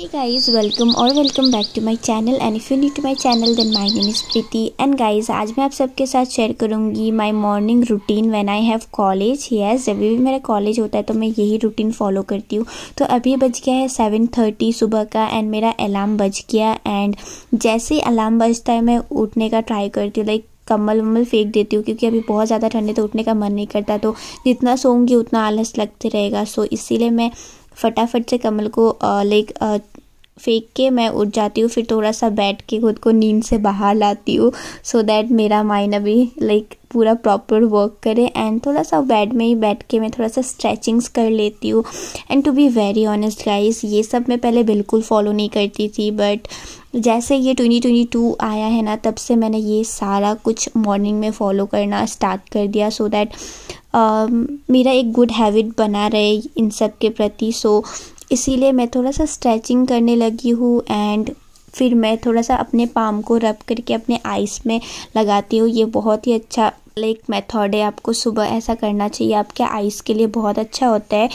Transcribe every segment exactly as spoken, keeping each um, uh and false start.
Hey guys, welcome और welcome back to my channel and if you new to my channel then my name is Priti and guys आज मैं आप सबके साथ share करूँगी my morning routine when I have college। yes, जब भी मेरा college होता है तो मैं यही routine follow करती हूँ। तो अभी बज गया है सेवन थर्टी सुबह का and मेरा अलार्म बज गया and जैसे ही अलार्म बजता है मैं उठने का try करती हूँ, like कम्बल वम्बल फेंक देती हूँ क्योंकि अभी बहुत ज़्यादा ठंड है तो उठने का मन नहीं करता, तो जितना सोऊंगी उतना आलस लगते रहेगा। सो इसीलिए मैं फटाफट से कम्बल को लाइक फेंक के मैं उठ जाती हूँ, फिर थोड़ा सा बैठ के खुद को नींद से बाहर लाती हूँ सो दैट मेरा माइंड अभी लाइक पूरा प्रॉपर वर्क करे। एंड थोड़ा सा बेड में ही बैठ के मैं थोड़ा सा स्ट्रेचिंग्स कर लेती हूँ। And to be very honest guys, ये सब मैं पहले बिल्कुल फॉलो नहीं करती थी, बट जैसे ये ट्वेंटी ट्वेंटी टू आया है ना तब से मैंने ये सारा कुछ मॉर्निंग में फ़ॉलो करना स्टार्ट कर दिया सो दैट Uh, मेरा एक गुड हैबिट बना रहे इन सब के प्रति। सो so, इसीलिए मैं थोड़ा सा स्ट्रेचिंग करने लगी हूँ एंड फिर मैं थोड़ा सा अपने पाम को रब करके अपने आइस में लगाती हूँ। ये बहुत ही अच्छा लाइक मेथड है, आपको सुबह ऐसा करना चाहिए, आपके आइस के लिए बहुत अच्छा होता है।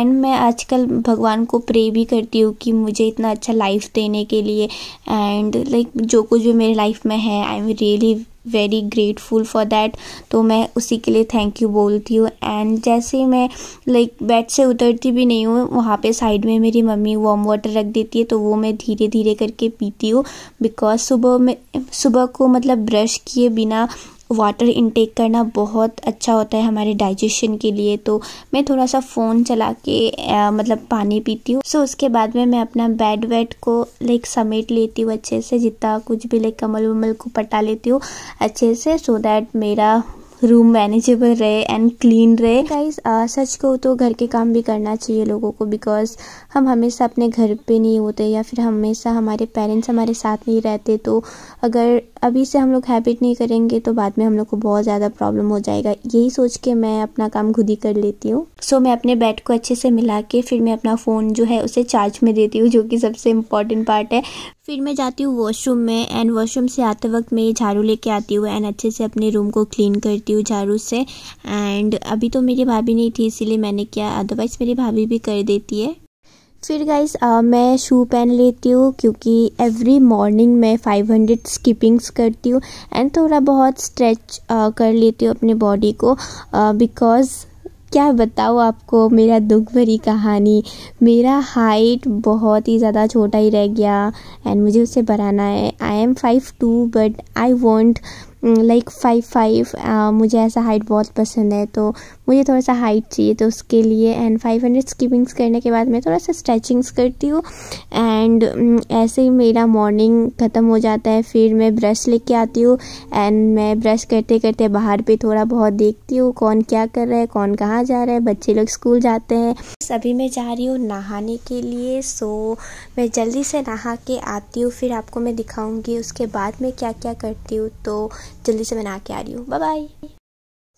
एंड मैं आजकल भगवान को प्रे भी करती हूँ कि मुझे इतना अच्छा लाइफ देने के लिए, एंड लाइक जो कुछ भी मेरे लाइफ में है I am really very grateful for that, तो मैं उसी के लिए थैंक यू बोलती हूँ। एंड जैसे ही मैं लाइक बेड से उतरती भी नहीं हूँ, वहाँ पे साइड में मेरी मम्मी वार्म वाटर रख देती है तो वो मैं धीरे धीरे करके पीती हूँ बिकॉज सुबह में सुबह को मतलब ब्रश किए बिना वाटर इनटेक करना बहुत अच्छा होता है हमारे डाइजेशन के लिए। तो मैं थोड़ा सा फ़ोन चला के आ, मतलब पानी पीती हूँ। सो so, उसके बाद में मैं अपना बेड वेड को लाइक समेट लेती हूँ अच्छे से, जितना कुछ भी लाइक कमल वमल को पटा लेती हूँ अच्छे से सो so दैट मेरा रूम मैनेजेबल रहे एंड क्लीन रहे। गाइस सच को तो घर के काम भी करना चाहिए लोगों को बिकॉज हम हमेशा अपने घर पे नहीं होते या फिर हमेशा हमारे पेरेंट्स हमारे साथ नहीं रहते, तो अगर अभी से हम लोग हैबिट नहीं करेंगे तो बाद में हम लोग को बहुत ज़्यादा प्रॉब्लम हो जाएगा। यही सोच के मैं अपना काम खुद ही कर लेती हूँ। सो so, मैं अपने बेड को अच्छे से मिला के फिर मैं अपना फ़ोन जो है उसे चार्ज में देती हूँ, जो कि सबसे इम्पॉर्टेंट पार्ट है। फिर मैं जाती हूँ वॉशरूम में एंड वॉशरूम से आते वक्त मैं झाड़ू लेके आती हूँ एंड अच्छे से अपने रूम को क्लीन करती हूँ झाड़ू से। एंड अभी तो मेरी भाभी नहीं थी इसीलिए मैंने किया, अदरवाइज मेरी भाभी भी कर देती है। फिर गाइस मैं शू पहन लेती हूँ क्योंकि एवरी मॉर्निंग मैं फाइव हंड्रेड स्किपिंग्स करती हूँ एंड थोड़ा बहुत स्ट्रेच कर लेती हूँ अपने बॉडी को बिकॉज़ क्या बताऊँ आपको मेरा दुख भरी कहानी, मेरा हाइट बहुत ही ज़्यादा छोटा ही रह गया एंड मुझे उसे बढ़ाना है। I am five two but I want like five five मुझे ऐसा हाइट बहुत पसंद है, तो मुझे थोड़ा सा हाइट चाहिए तो उसके लिए। एंड फाइव हंड्रेड स्किपिंग्स करने के बाद मैं थोड़ा सा स्ट्रेचिंग्स करती हूँ एंड ऐसे ही मेरा मॉर्निंग ख़त्म हो जाता है। फिर मैं ब्रश लेके आती हूँ एंड मैं ब्रश करते करते बाहर पे थोड़ा बहुत देखती हूँ कौन क्या कर रहा है, कौन कहाँ जा रहा है, बच्चे लोग स्कूल जाते हैं। अभी मैं जा रही हूँ नहाने के लिए, सो मैं जल्दी से नहा के आती हूँ, फिर आपको मैं दिखाऊँगी उसके बाद मैं क्या क्या करती हूँ। तो जल्दी से मैं नहा के आ रही हूँ, बाय बाय।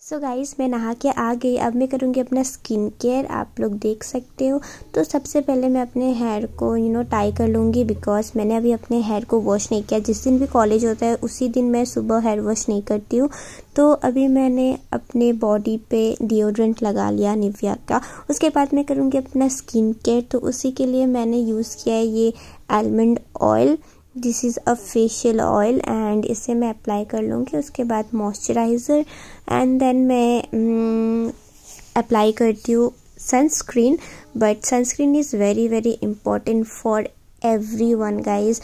सो गाइस मैं नहा के आ गई, अब मैं करूँगी अपना स्किन केयर, आप लोग देख सकते हो। तो सबसे पहले मैं अपने हेयर को यू नो टाई कर लूँगी बिकॉज मैंने अभी अपने हेयर को वॉश नहीं किया। जिस दिन भी कॉलेज होता है उसी दिन मैं सुबह हेयर वॉश नहीं करती हूँ, तो अभी मैंने अपने बॉडी पे डिओड्रेंट लगा लिया निविया का। उसके बाद मैं करूँगी अपना स्किन केयर, तो उसी के लिए मैंने यूज़ किया है ये almond oil, this is a facial oil and इसे मैं अप्लाई कर लूँगी। उसके बाद मॉइस्चराइज़र एंड देन मैं अप्लाई mm, करती हूँ sunscreen, but sunscreen is very very important for everyone guys.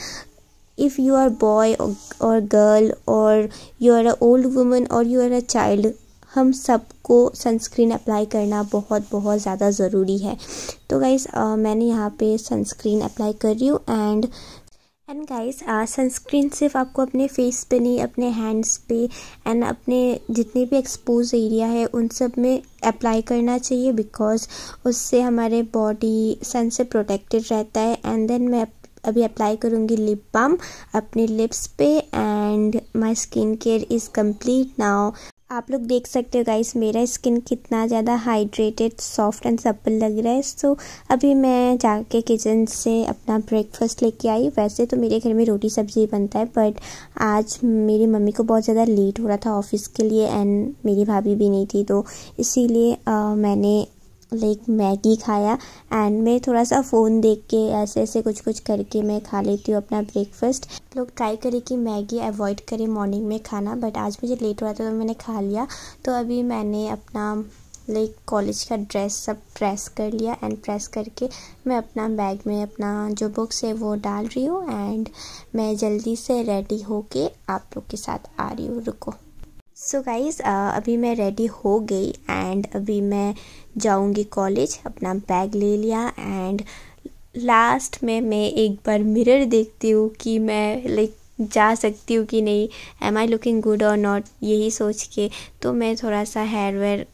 If you are boy और गर्ल और you are a old woman और यू आर अ चाइल्ड, हम सबको सनस्क्रीन अप्लाई करना बहुत बहुत ज़्यादा ज़रूरी है। तो गाइज़ uh, मैंने यहाँ पे सनस्क्रीन अप्लाई कर रही हूँ एंड एंड गाइस सनस्क्रीन सिर्फ आपको अपने फेस पे नहीं, अपने हैंड्स पे एंड अपने जितने भी एक्सपोज एरिया है उन सब में अप्लाई करना चाहिए बिकॉज उससे हमारे बॉडी सन से प्रोटेक्टेड रहता है। एंड देन मैं अभी अप्लाई करूँगी लिप बाम अपने लिप्स पे and my skin care is complete now. आप लोग देख सकते हो गाइस मेरा स्किन कितना ज़्यादा हाइड्रेटेड, सॉफ्ट एंड सप्पल लग रहा है। सो अभी मैं जाके किचन से अपना ब्रेकफास्ट लेके आई। वैसे तो मेरे घर में रोटी सब्जी बनता है बट आज मेरी मम्मी को बहुत ज़्यादा लेट हो रहा था ऑफिस के लिए एंड मेरी भाभी भी नहीं थी, तो इसीलिए मैंने लाइक मैगी खाया एंड मैं थोड़ा सा फ़ोन देख के ऐसे ऐसे कुछ कुछ करके मैं खा लेती हूँ अपना ब्रेकफास्ट। लोग ट्राई करें कि मैगी अवॉइड करें मॉर्निंग में खाना, बट आज मुझे लेट हो रहा था तो मैंने खा लिया। तो अभी मैंने अपना लाइक कॉलेज का ड्रेस सब प्रेस कर लिया एंड प्रेस करके मैं अपना बैग में अपना जो बुक्स है वो डाल रही हूँ एंड मैं जल्दी से रेडी होके आप लोग के साथ आ रही हूँ, रुको। सो so गाइज़, अभी मैं रेडी हो गई एंड अभी मैं जाऊँगी कॉलेज, अपना बैग ले लिया एंड लास्ट में मैं एक बार मिरर देखती हूँ कि मैं लाइक जा सकती हूँ कि नहीं, एम आई लुकिंग गुड और नॉट, यही सोच के तो मैं थोड़ा सा हेयर वेयर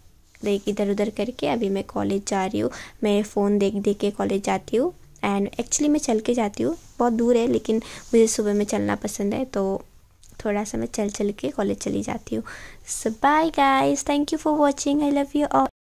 लाइक इधर उधर करके अभी मैं कॉलेज जा रही हूँ। मैं फ़ोन देख देख के कॉलेज जाती हूँ एंड एक्चुअली मैं चल के जाती हूँ, बहुत दूर है लेकिन मुझे सुबह में चलना पसंद है तो थोड़ा सा मैं चल चल के कॉलेज चली जाती हूँ। So bye guys, thank you for watching, I love you all.